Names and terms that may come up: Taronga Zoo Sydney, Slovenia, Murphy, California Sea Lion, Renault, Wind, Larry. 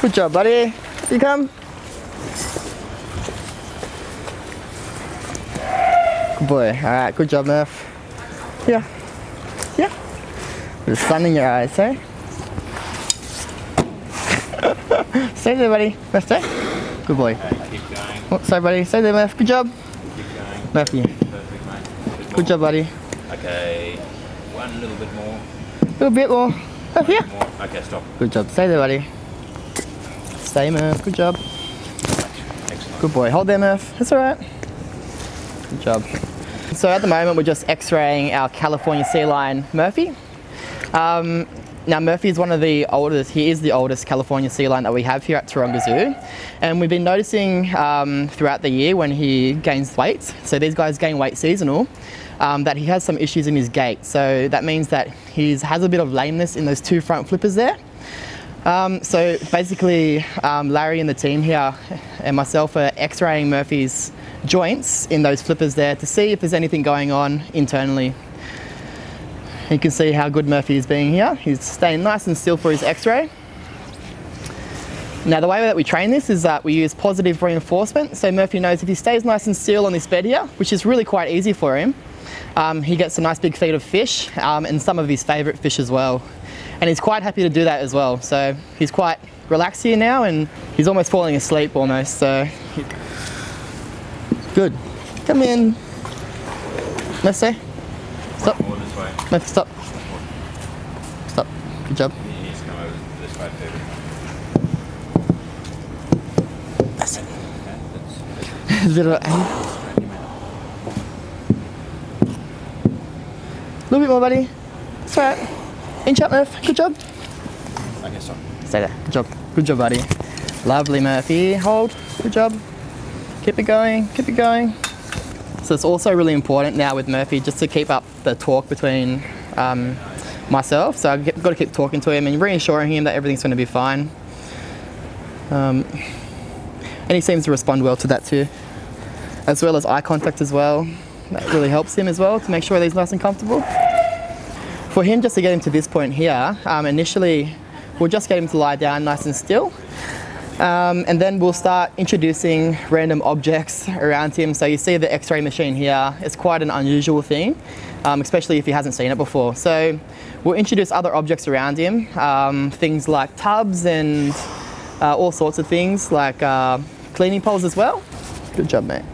Good job, buddy. You come. Good boy. Alright, good job, Murph. Yeah. Yeah. There's sun in your eyes, eh? Stay there, buddy. Murph, stay. Good boy. Keep going. Oh, sorry, buddy. Stay there, Murph. Good job. Keep going. Murphy. Perfect, mate. Good job, buddy. Okay. One little bit more. A little bit more. Murph, here. Yeah. Okay, stop. Good job. Stay there, buddy. Stay, Murph. Good job. Excellent. Good boy. Hold there, Murph. That's alright. Good job. So at the moment we're just x-raying our California sea lion, Murphy. Now Murphy is one of the oldest, he is the oldest California sea lion that we have here at Taronga Zoo. And we've been noticing throughout the year when he gains weight, so these guys gain weight seasonal, that he has some issues in his gait. So that means that he has a bit of lameness in those two front flippers there. So basically Larry and the team here and myself are x-raying Murphy's joints in those flippers there to see if there's anything going on internally. You can see how good Murphy is being here. He's staying nice and still for his x-ray. Now the way that we train this is that we use positive reinforcement, so Murphy knows if he stays nice and still on this bed here, which is really quite easy for him, he gets a nice big feed of fish and some of his favourite fish as well. And he's quite happy to do that as well, so he's quite relaxed here now and he's almost falling asleep almost, so. Good. Come in. Let's say. Stop. More this way. Let's stop. Stop. Good job. He's come over this way too. That's it. A little bit more, buddy. That's alright. Inch up, Murph. Good job. Okay, stop. Stay there. Good job. Good job, buddy. Lovely, Murphy. Hold. Good job. Keep it going, keep it going. So it's also really important now with Murphy just to keep up the talk between myself. So I've got to keep talking to him and reassuring him that everything's going to be fine. And he seems to respond well to that too. As well as eye contact as well. That really helps him as well to make sure that he's nice and comfortable. For him, just to get him to this point here, initially we'll just get him to lie down nice and still. And then we'll start introducing random objects around him. So you see the x-ray machine here. It's quite an unusual thing, especially if he hasn't seen it before. So we'll introduce other objects around him, things like tubs and all sorts of things like cleaning poles as well. Good job, mate.